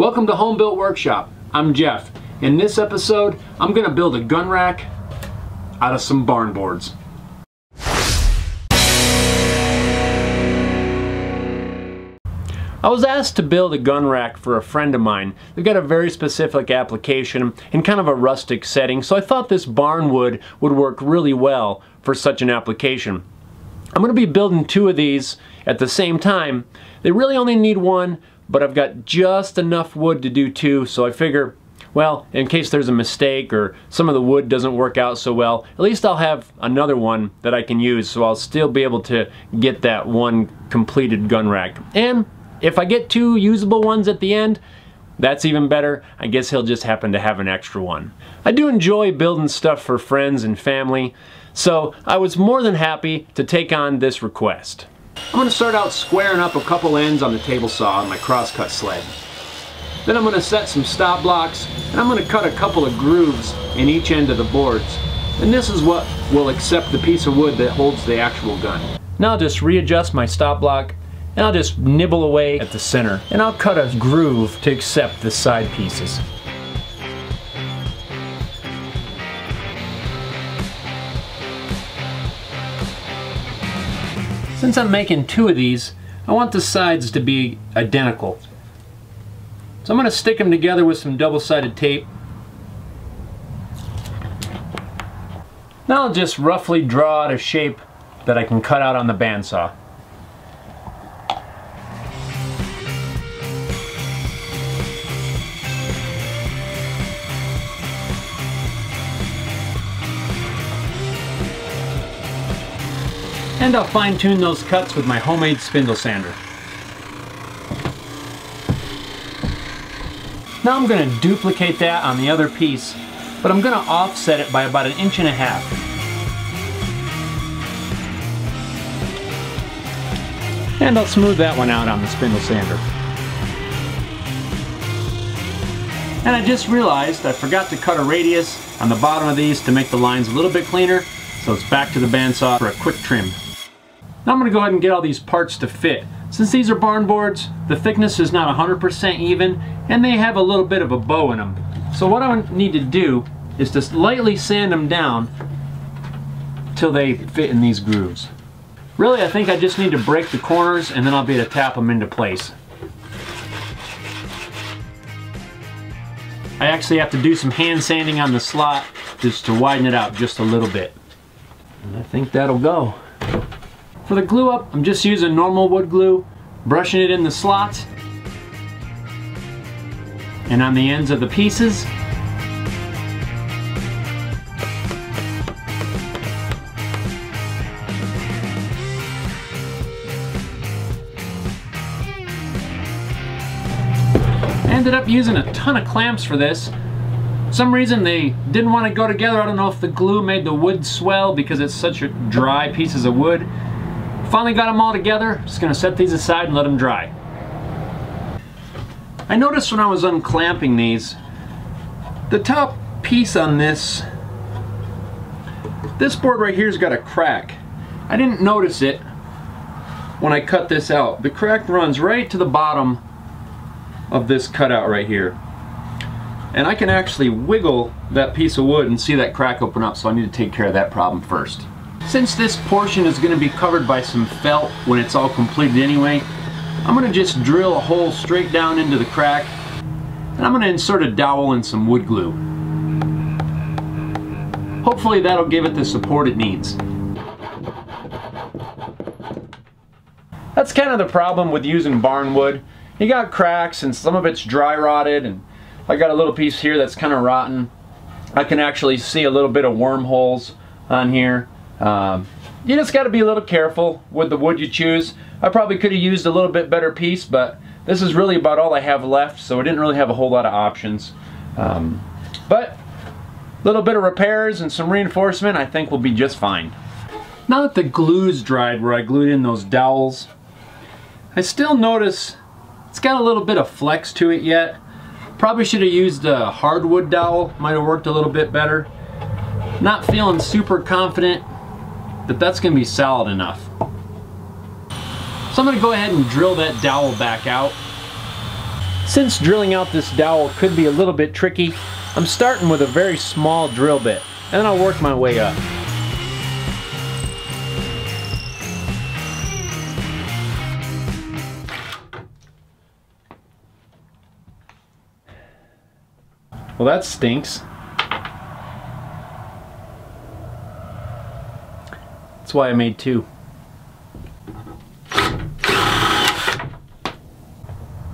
Welcome to Home Built Workshop. I'm Jeff. In this episode, I'm going to build a gun rack out of some barn boards. I was asked to build a gun rack for a friend of mine. They've got a very specific application in kind of a rustic setting, so I thought this barn wood would work really well for such an application. I'm going to be building two of these at the same time. They really only need one, but I've got just enough wood to do two, so I figure, well, in case there's a mistake or some of the wood doesn't work out so well, at least I'll have another one that I can use, so I'll still be able to get that one completed gun rack. And if I get two usable ones at the end, that's even better. I guess he'll just happen to have an extra one. I do enjoy building stuff for friends and family, so I was more than happy to take on this request. I'm going to start out squaring up a couple ends on the table saw on my crosscut sled. Then I'm going to set some stop blocks, and I'm going to cut a couple of grooves in each end of the boards. And this is what will accept the piece of wood that holds the actual gun. Now I'll just readjust my stop block, and I'll just nibble away at the center, and I'll cut a groove to accept the side pieces. Since I'm making two of these, I want the sides to be identical. So I'm going to stick them together with some double-sided tape. Now I'll just roughly draw out a shape that I can cut out on the bandsaw. And I'll fine-tune those cuts with my homemade spindle sander. Now I'm going to duplicate that on the other piece, but I'm going to offset it by about 1.5 inches. And I'll smooth that one out on the spindle sander. And I just realized I forgot to cut a radius on the bottom of these to make the lines a little bit cleaner, so it's back to the bandsaw for a quick trim. Now I'm going to go ahead and get all these parts to fit. Since these are barn boards, the thickness is not 100% even, and they have a little bit of a bow in them. So what I need to do is just lightly sand them down till they fit in these grooves. Really, I think I just need to break the corners, and then I'll be able to tap them into place. I actually have to do some hand sanding on the slot just to widen it out just a little bit. And I think that'll go. For the glue up, I'm just using normal wood glue, brushing it in the slots and on the ends of the pieces. I ended up using a ton of clamps for this. For some reason they didn't want to go together. I don't know if the glue made the wood swell because it's such a dry pieces of wood. Finally got them all together. Just going to set these aside and let them dry. I noticed when I was unclamping these, the top piece on this board right here has got a crack. I didn't notice it when I cut this out. The crack runs right to the bottom of this cutout right here. And I can actually wiggle that piece of wood and see that crack open up, so I need to take care of that problem first. Since this portion is going to be covered by some felt when it's all completed anyway, I'm going to just drill a hole straight down into the crack, and I'm going to insert a dowel and some wood glue. Hopefully that'll give it the support it needs. That's kind of the problem with using barn wood. You got cracks and some of it's dry rotted, and I got a little piece here that's kind of rotten. I can actually see a little bit of wormholes on here. You just got to be a little careful with the wood you choose. I probably could have used a little bit better piece, but this is really about all I have left, so I didn't really have a whole lot of options. But a little bit of repairs and some reinforcement, I think we'll be just fine. Now that the glue's dried where I glued in those dowels, I still notice it's got a little bit of flex to it yet. Probably should have used a hardwood dowel, might have worked a little bit better. Not feeling super confident that that's going to be solid enough. So I'm going to go ahead and drill that dowel back out. Since drilling out this dowel could be a little bit tricky, I'm starting with a very small drill bit, and then I'll work my way up. Well, that stinks. That's why I made two.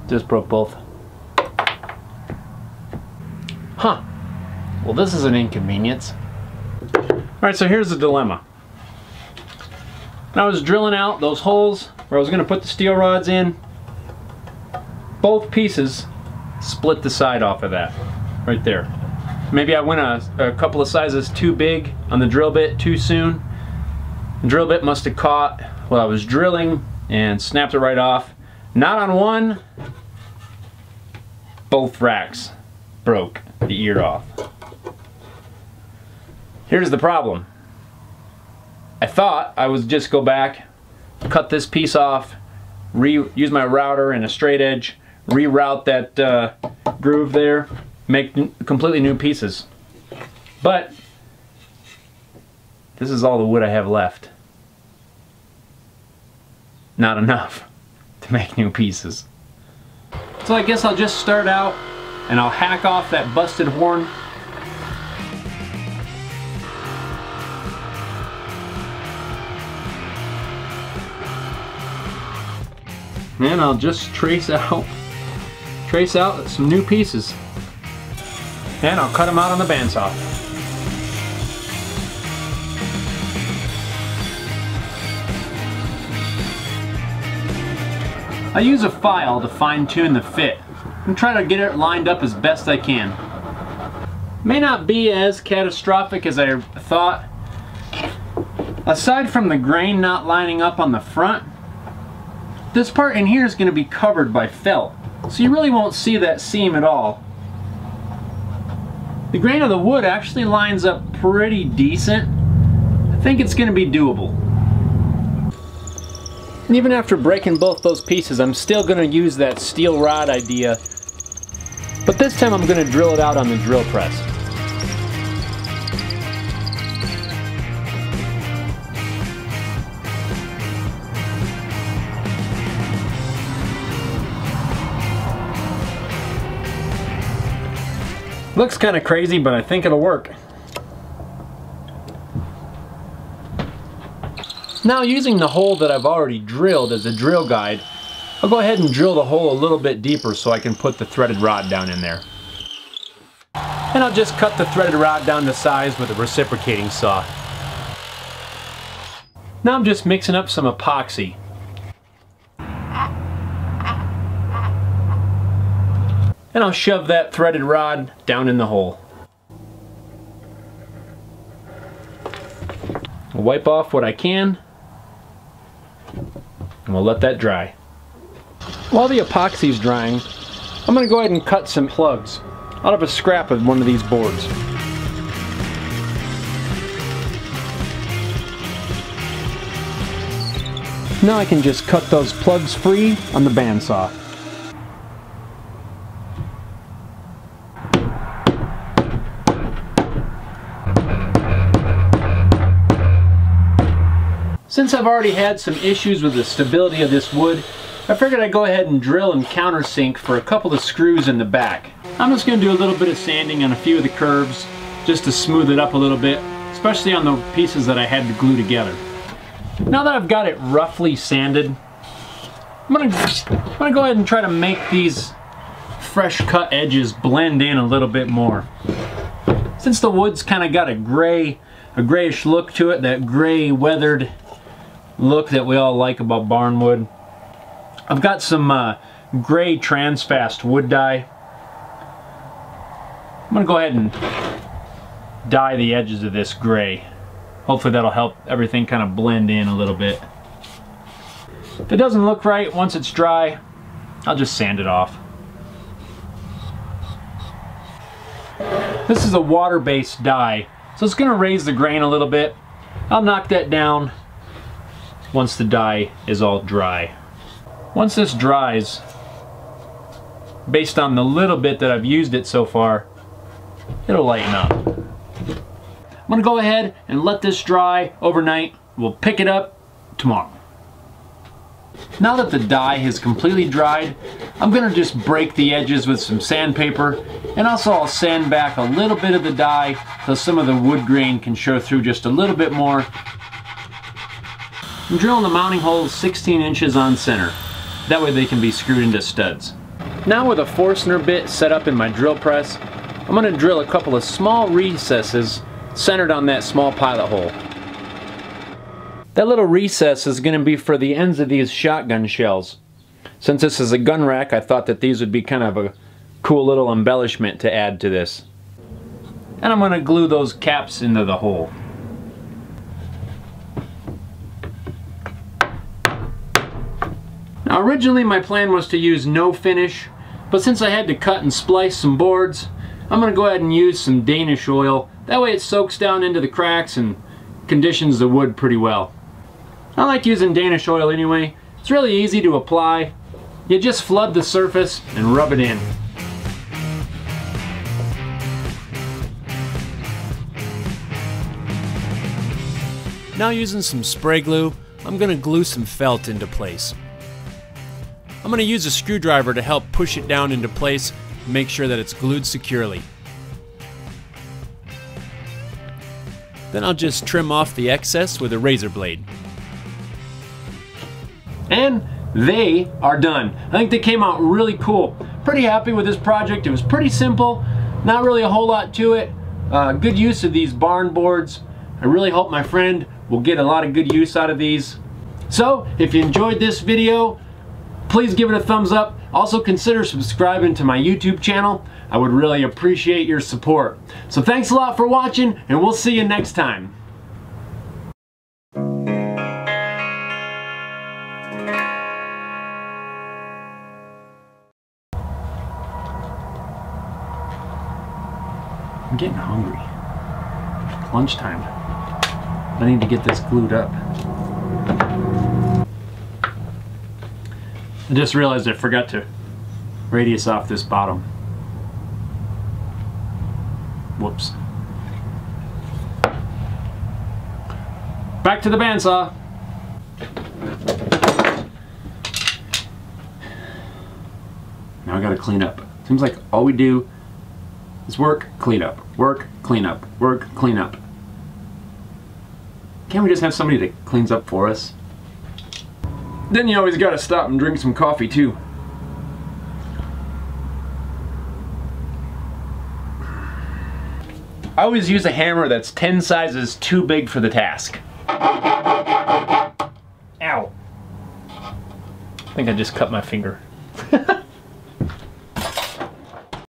Just broke both. Huh. Well, this is an inconvenience. Alright, so here's the dilemma. When I was drilling out those holes where I was going to put the steel rods in, both pieces split the side off of that, right there. Maybe I went a couple of sizes too big on the drill bit too soon. The drill bit must have caught while I was drilling and snapped it right off. Not on one, both racks broke the ear off. Here's the problem. I thought I would just go back, cut this piece off, use my router and a straight edge, reroute that groove there, make completely new pieces. But this is all the wood I have left. Not enough to make new pieces. So I guess I'll just start out and I'll hack off that busted horn. And I'll just trace out some new pieces. And I'll cut them out on the bandsaw. I use a file to fine-tune the fit and try to get it lined up as best I can. May not be as catastrophic as I thought. Aside from the grain not lining up on the front, this part in here is going to be covered by felt, so you really won't see that seam at all. The grain of the wood actually lines up pretty decent. I think it's going to be doable. And even after breaking both those pieces, I'm still going to use that steel rod idea, but this time I'm going to drill it out on the drill press. Looks kind of crazy, but I think it'll work. Now, using the hole that I've already drilled as a drill guide, I'll go ahead and drill the hole a little bit deeper so I can put the threaded rod down in there. And I'll just cut the threaded rod down to size with a reciprocating saw. Now I'm just mixing up some epoxy. And I'll shove that threaded rod down in the hole. I'll wipe off what I can. And we'll let that dry. While the epoxy's drying, I'm going to go ahead and cut some plugs out of a scrap of one of these boards. Now I can just cut those plugs free on the bandsaw. Since I've already had some issues with the stability of this wood, I figured I'd go ahead and drill and countersink for a couple of screws in the back. I'm just going to do a little bit of sanding on a few of the curves just to smooth it up a little bit, especially on the pieces that I had to glue together. Now that I've got it roughly sanded, I'm going to go ahead and try to make these fresh cut edges blend in a little bit more. Since the wood's kind of got a grayish look to it, that gray weathered look that we all like about barn wood. I've got some gray Transfast wood dye. I'm going to go ahead and dye the edges of this gray. Hopefully that'll help everything kind of blend in a little bit. If it doesn't look right once it's dry, I'll just sand it off. This is a water-based dye, so it's going to raise the grain a little bit. I'll knock that down once the dye is all dry. Once this dries, based on the little bit that I've used it so far, it'll lighten up. I'm gonna go ahead and let this dry overnight. We'll pick it up tomorrow. Now that the dye has completely dried, I'm gonna just break the edges with some sandpaper, and also I'll sand back a little bit of the dye so some of the wood grain can show through just a little bit more. I'm drilling the mounting holes 16 inches on center. That way they can be screwed into studs. Now with a Forstner bit set up in my drill press, I'm going to drill a couple of small recesses centered on that small pilot hole. That little recess is going to be for the ends of these shotgun shells. Since this is a gun rack, I thought that these would be kind of a cool little embellishment to add to this. And I'm going to glue those caps into the hole. Now originally my plan was to use no finish, but since I had to cut and splice some boards, I'm going to go ahead and use some Danish oil. That way it soaks down into the cracks and conditions the wood pretty well. I like using Danish oil anyway. It's really easy to apply. You just flood the surface and rub it in. Now using some spray glue, I'm going to glue some felt into place. I'm going to use a screwdriver to help push it down into place. Make sure that it's glued securely. Then I'll just trim off the excess with a razor blade. And they are done. I think they came out really cool. Pretty happy with this project. It was pretty simple, not really a whole lot to it. Good use of these barn boards. I really hope my friend will get a lot of good use out of these. So if you enjoyed this video, please give it a thumbs up. Also consider subscribing to my YouTube channel. I would really appreciate your support. So thanks a lot for watching, and we'll see you next time. I'm getting hungry. It's lunchtime. I need to get this glued up. I just realized I forgot to radius off this bottom. Whoops. Back to the bandsaw. Now I gotta clean up. Seems like all we do is work, clean up, work, clean up, work, clean up. Can't we just have somebody that cleans up for us? Then you always gotta stop and drink some coffee too. I always use a hammer that's 10 sizes too big for the task. Ow. I think I just cut my finger.